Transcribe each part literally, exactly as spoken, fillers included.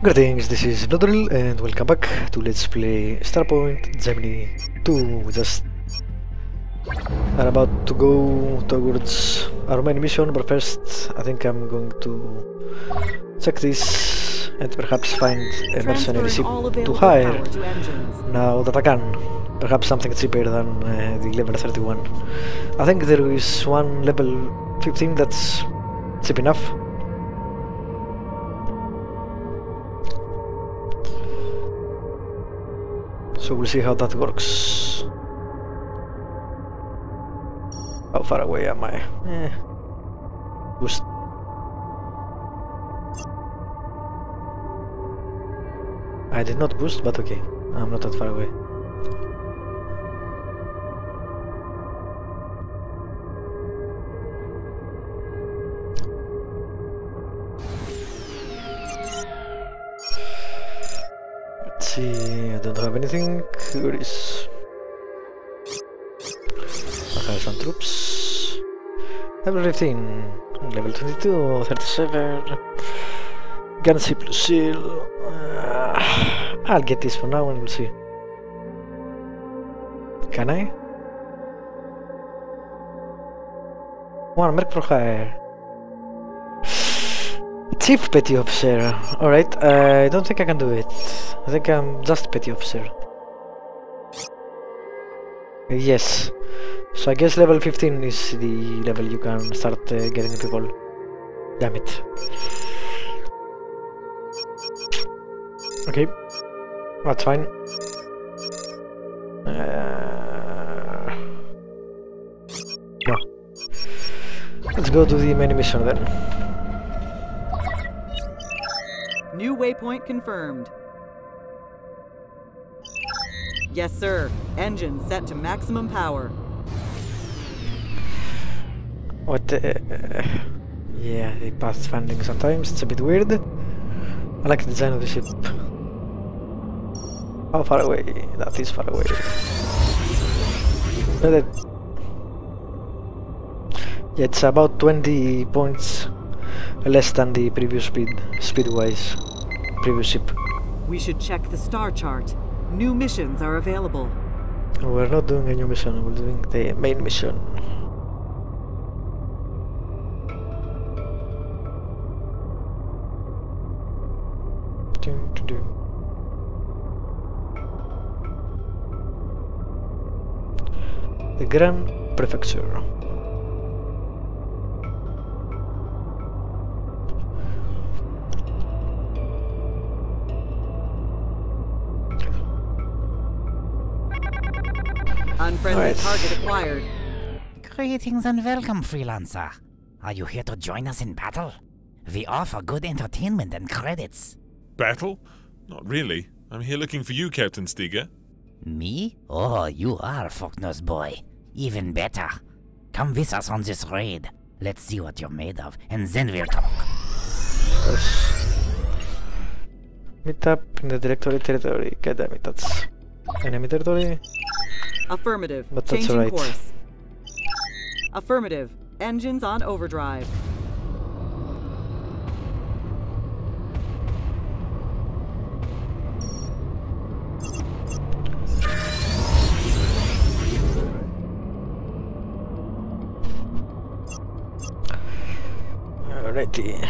Greetings, this is Vlodril and welcome back to Let's Play Starpoint Gemini two. We just are about to go towards our main mission, but first I think I'm going to check this and perhaps find a mercenary ship to hire now that I can. Perhaps something cheaper than uh, the level thirty-one. I think there is one level fifteen that's cheap enough. So we'll see how that works. How far away am I? Eh. Just I did not boost, but okay. I'm not that far away. Let's see, I don't have anything. Here is. I have some troops. Level fifteen, level twenty-two, thirty-seven. Gunship Lucille. Uh, I'll get this for now and we'll see. Can I? One merc for hire. Cheap petty officer. Alright, uh, I don't think I can do it. I think I'm just petty officer. Yes. So I guess level fifteen is the level you can start uh, getting people. Damn it. Okay. That's fine. Uh... No. Let's go to the main mission then. New waypoint confirmed. Yes, sir. Engine set to maximum power. What the... Uh, yeah, they pass funding sometimes. It's a bit weird. I like the design of the ship. How far away? That is far away. Yeah, it's about twenty points less than the previous speed, speed-wise. Previous ship. We should check the star chart. New missions are available. We're not doing a new mission, we're doing the main mission. The Grand Prefecture. Unfriendly right. Target acquired. Greetings and welcome, freelancer. Are you here to join us in battle? We offer good entertainment and credits. Battle? Not really. I'm here looking for you, Captain Steger. Me? Oh, you are Faulkner's boy. Even better. Come with us on this raid. Let's see what you're made of, and then we'll talk. Meet up in the directory territory. God damn it, that's enemy territory. Affirmative. But that's changing right. Course. Affirmative. Engines on overdrive. Alrighty.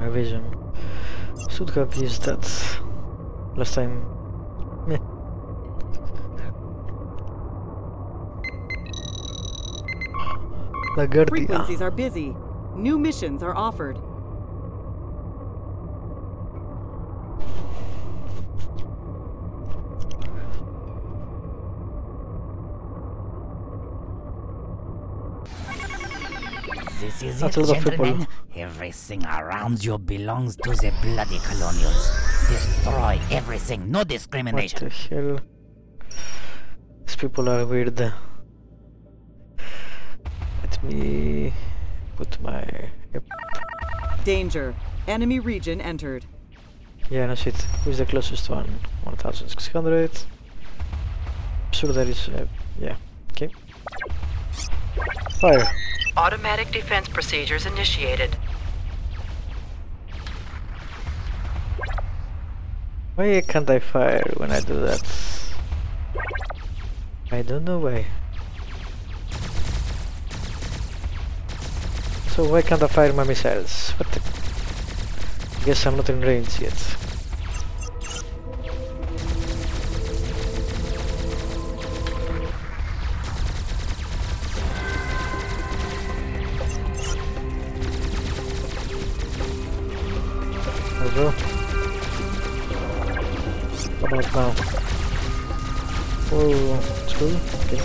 My vision. Should have used that last time. Meh. Frequencies are busy. New missions are offered. This is it, gentlemen. Everything around you belongs to the bloody colonials. Destroy everything, no discrimination. What the hell? These people are weird. Me put my yep. Danger. Enemy region entered. Yeah, no shit. Who's the closest one? one thousand six hundred. Sure, that is. Uh, yeah. Okay. Fire. Automatic defense procedures initiated. Why can't I fire when I do that? I don't know why. So why can't I fire my missiles? What the? I guess I'm not in range yet. Hello? How about now? Whoa, it's cool? Okay.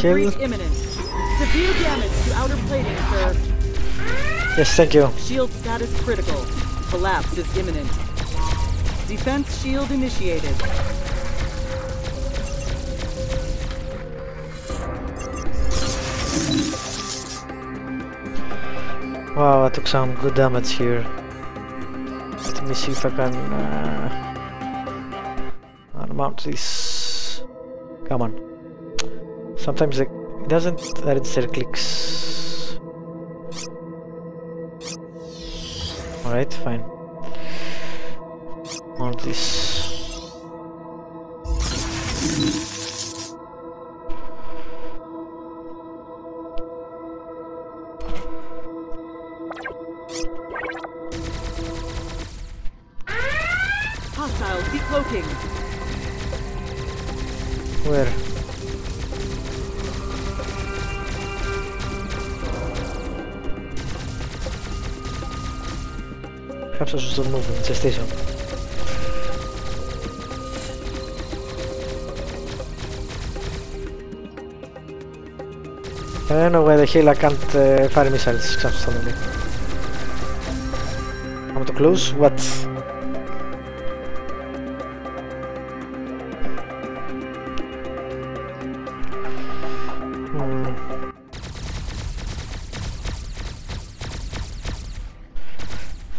Breach imminent. Severe damage to outer plating, sir. Yes, thank you. Shield status critical. Collapse is imminent. Defense shield initiated. Wow, I took some good damage here. Let me see if I can uh, unmount this. Come on. Sometimes it doesn't register clicks. Alright, fine. All this. Hostile decloaking. Where? Perhaps I should still move into the station. I don't know why the hell I can't uh, fire missiles suddenly. I'm too close? What?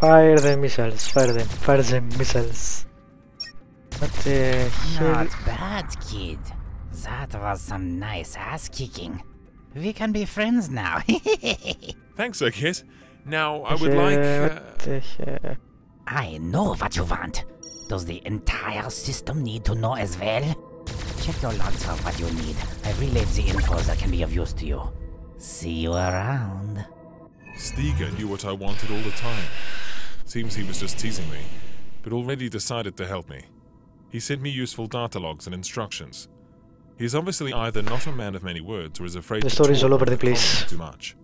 Fire the missiles, fire them, fire the missiles. What the hell? Not bad, kid. That was some nice ass kicking. We can be friends now. Thanks, Sir Kid. Now, I would like... Uh... What the hell? I know what you want. Does the entire system need to know as well? Check your logs for what you need. I've relayed the info that can be of use to you. See you around. Steger knew what I wanted all the time. Seems he was just teasing me, but already decided to help me. He sent me useful data logs and instructions. He's obviously either not a man of many words or is afraid the story's all over the place too much.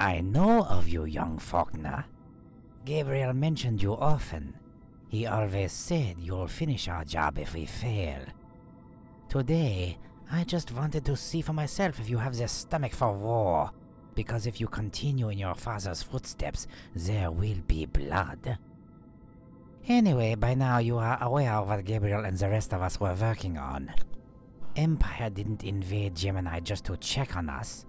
I know of you, young Faulkner. Gabriel mentioned you often. He always said you'll finish our job if we fail. Today, I just wanted to see for myself if you have the stomach for war. Because if you continue in your father's footsteps, there will be blood. Anyway, by now you are aware of what Gabriel and the rest of us were working on. Empire didn't invade Gemini just to check on us.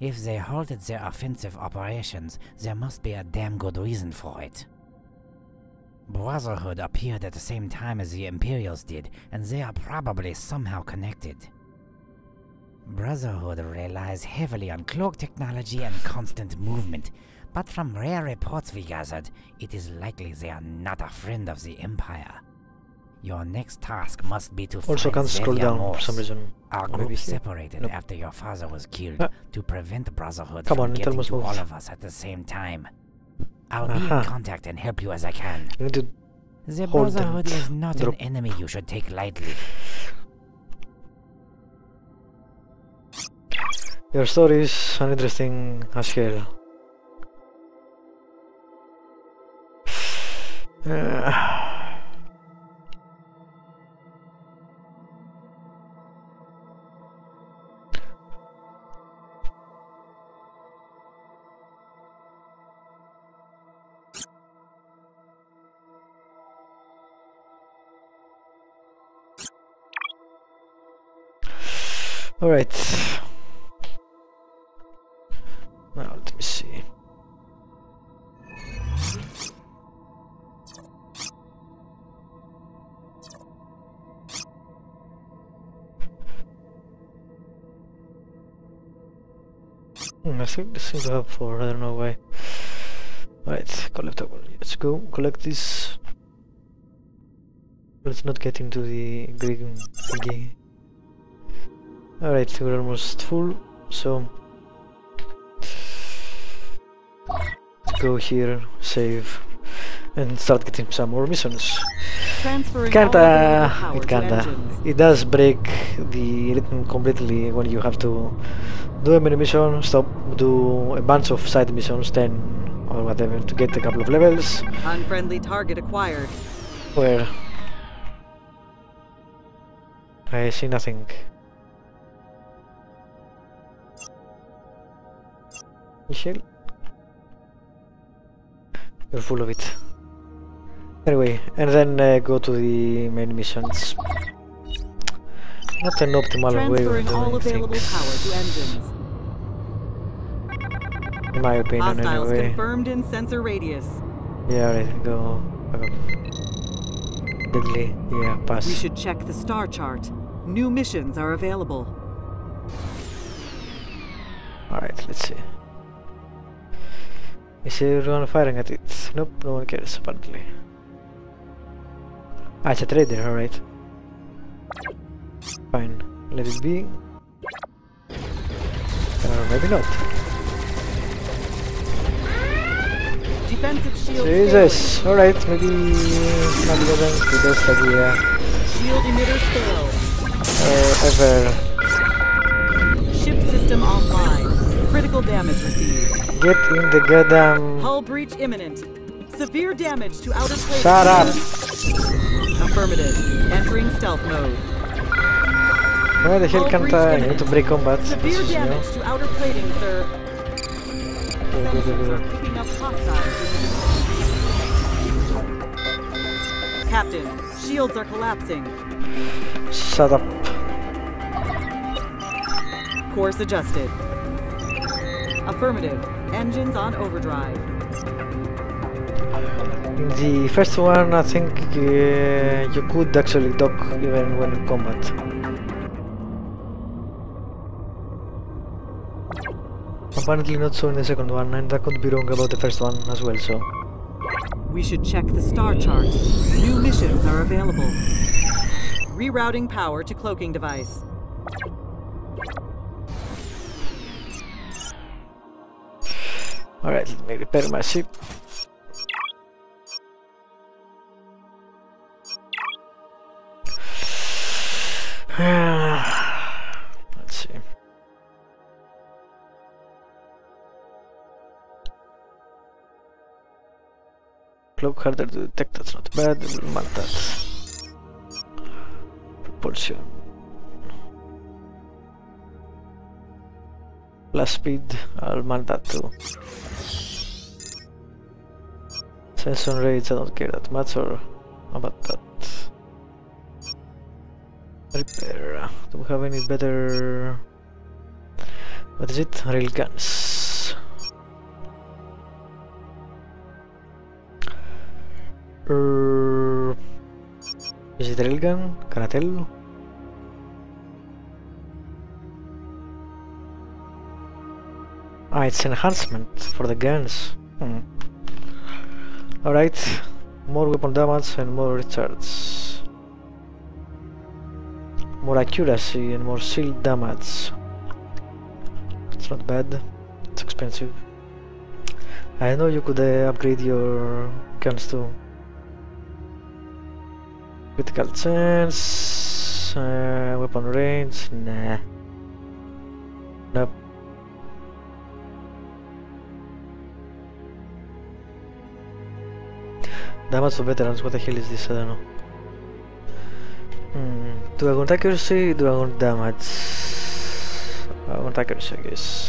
If they halted their offensive operations, there must be a damn good reason for it. Brotherhood appeared at the same time as the Imperials did, and they are probably somehow connected. Brotherhood relies heavily on cloak technology and constant movement, but from rare reports we gathered, it is likely they are not a friend of the Empire. Your next task must be to also find can't scroll down Morse. For some reason. Our group Maybe separated nope. after your father was killed ah. to prevent Brotherhood Come from on, getting to all of us at the same time. I'll Aha. be in contact and help you as I can. You need to the Brotherhood is not Drop. an enemy you should take lightly. Your story is uninteresting as hell. Uh. All right. Now let me see. Hmm, I think this is up for I don't know why. All right, collectible. Let's go collect this. Let's not get into the green thingy. Alright, we're almost full, so let's go here, save, and start getting some more missions. Kinda, it kinda, it does break the rhythm completely when you have to do a mini mission, stop, do a bunch of side missions, ten or whatever, to get a couple of levels. Unfriendly target acquired. Where? I see nothing. Michelle? You're full of it. Anyway, and then uh, go to the main missions. Not an optimal way of doing things, in my opinion. Hostiles anyway. Confirmed in sensor radius. Yeah, right, go. Okay. Deadly. Yeah, pass. We should check the star chart. New missions are available. Alright, let's see. Is everyone firing at it? Nope, no one cares apparently. Ah, it's a trader, alright. Fine, let it be. Or maybe not. Defensive shield Jesus! Alright, maybe not even the best idea. Shield emitter failed. Uh, ever. Ship system online. Critical damage received. Get in the goddamn hull breach imminent. Severe damage to outer plates. Shut up. Affirmative. Entering stealth mode. Where the hell can't I? I need to break combat. Severe damage to outer plating, sir. Picking up hostiles. Captain, shields are collapsing. Shut up. Course adjusted. Affirmative. Engines on overdrive. The first one, I think uh, you could actually dock even when in combat. Apparently not so in the second one, and I could be wrong about the first one as well, so... We should check the star chart. New missions are available. Rerouting power to cloaking device. Alright, let me repair my ship. Let's see. Cloak harder to detect, that's not bad, we'll mark that. Propulsion. Plus speed, I'll mark that too. Sensor rates, I don't care that much or about that. Repair. Do we have any better... What is it? Rail guns. Uh, is it railgun? Can I tell? Ah, it's enhancement for the guns. Hmm. Alright, more weapon damage and more recharge. more accuracy and more shield damage. It's not bad, it's expensive. I know you could uh, upgrade your guns too. Critical chance, uh, weapon range, nah. Nope. Damage to veterans, what the hell is this? I don't know. Hmm. Do I want accuracy? Do I want damage? I want accuracy, I guess.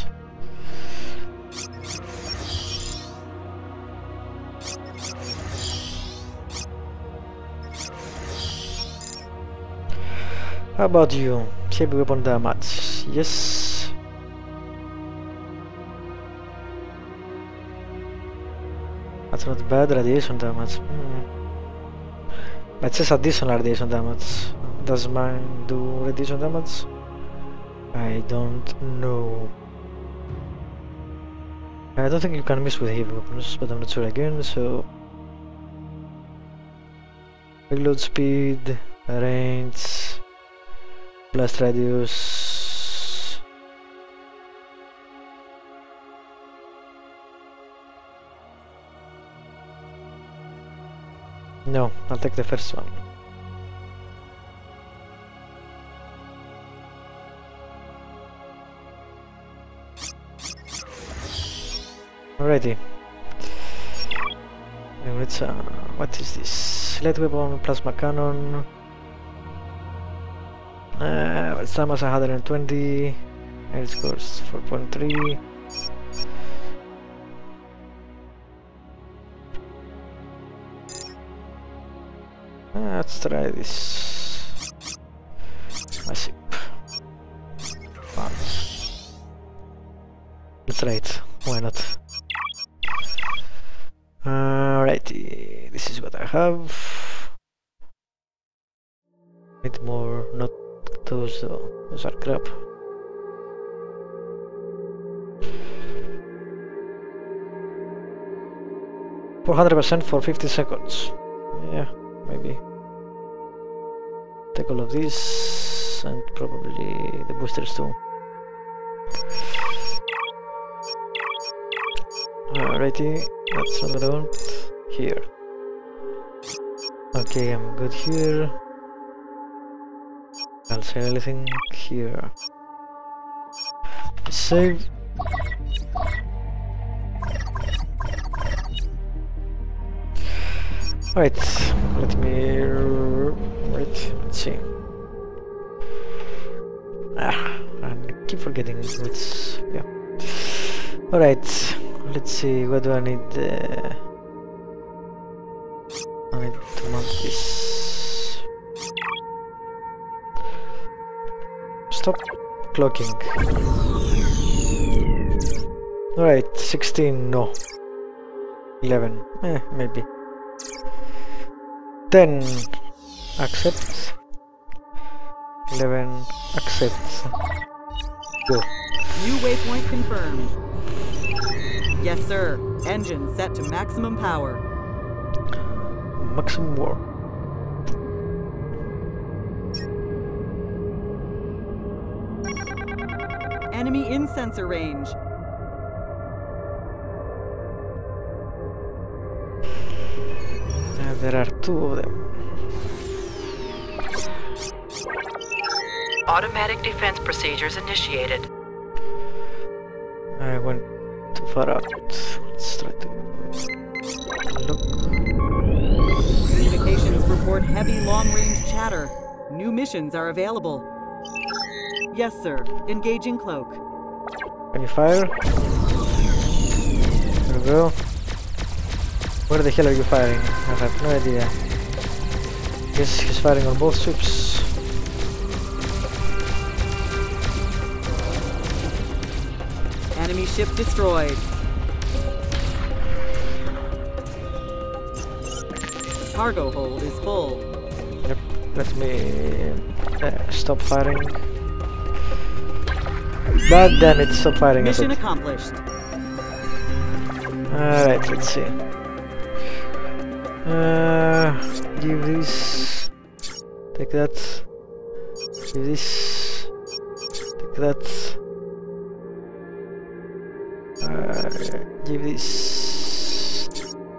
How about you? Heavy weapon damage. Yes. That's not bad. Radiation damage. Mm. It says additional radiation damage. Does mine do radiation damage? I don't know. I don't think you can miss with heavy weapons, but I'm not sure again. So reload speed, range, blast radius. No, I'll take the first one. Alrighty. Let's, uh, what is this? Light weapon, plasma cannon. Uh, Stamina one hundred twenty, health scores four point three. Uh, let's try this. Massive. Let's try it. Why not? Alrighty, this is what I have. Need more, not. Those, uh, those are crap. four hundred percent for fifty seconds. Yeah, maybe. Take all of these and probably the boosters too. Alrighty, that's what I want. Here. Okay, I'm good here. I'll save everything here. Save. Alright, let me. Wait, let's see. Ah, I keep forgetting. Let's. Yeah. Alright, let's see. What do I need? Uh, I need to mount this. Stop clocking. Alright, sixteen, no. eleven, eh, maybe. ten, accept. eleven, accept. Go. New waypoint confirmed. Yes, sir. Engine set to maximum power. Maximum warp. Enemy in sensor range. Uh, there are two of them. Automatic defense procedures initiated. I went too far out. Let's try to look. Communications report heavy long-range chatter. New missions are available. Yes, sir. Engaging cloak. Can you fire? There we go. Where the hell are you firing? I have no idea. Guess he's firing on both ships. Enemy ship destroyed. Cargo hold is full. Yep. Let me uh, stop firing. God damn it, stop firing. Mission accomplished. Alright, let's see. Uh, give this. Take that. do this, take that, uh, give this,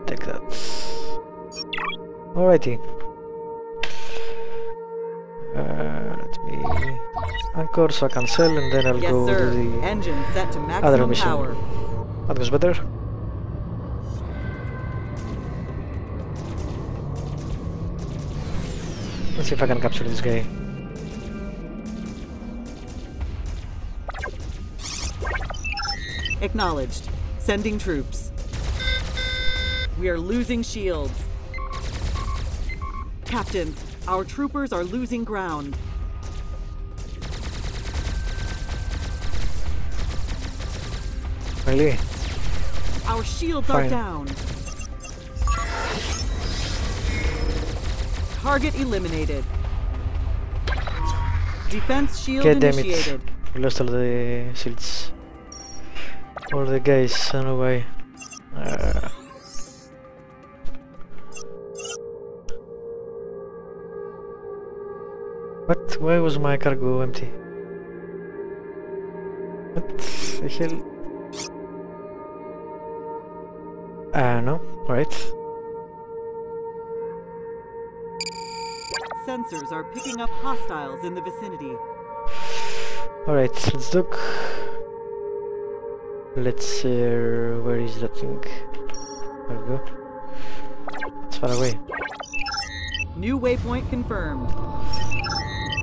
take that. Alrighty. Uh, let me anchor so I can sell and then I'll yes, go sir. to the Engine set to maximum other mission. Power. That was better. Let's see if I can capture this guy. Acknowledged. Sending troops. We are losing shields. Captain, our troopers are losing ground. Really? Our shields Fine. are down. Target eliminated. Defense shield God damn initiated. It. We lost all the shields. All the guys, I don't know why. Uh. What? Why was my cargo empty? What the hell? Ah, uh, no. Alright. Sensors are picking up hostiles in the vicinity. Alright, let's look. Let's uh, where is that thing? There we go. It's far away. New waypoint confirmed.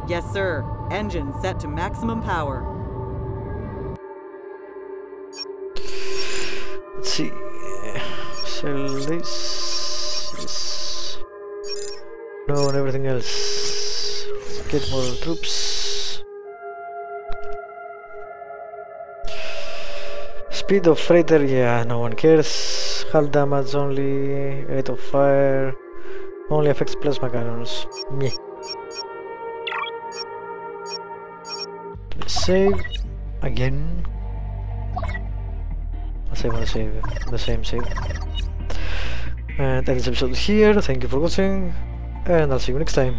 Yes, sir. Engine set to maximum power. Let's see. Sell this. Yes. No, and everything else. Let's get more troops. Speed of freighter, yeah, no one cares. Hull damage only, rate of fire, only affects plasma cannons. Meh. Save again. I'll save on save, the same save. And that is episode here. Thank you for watching. And I'll see you next time.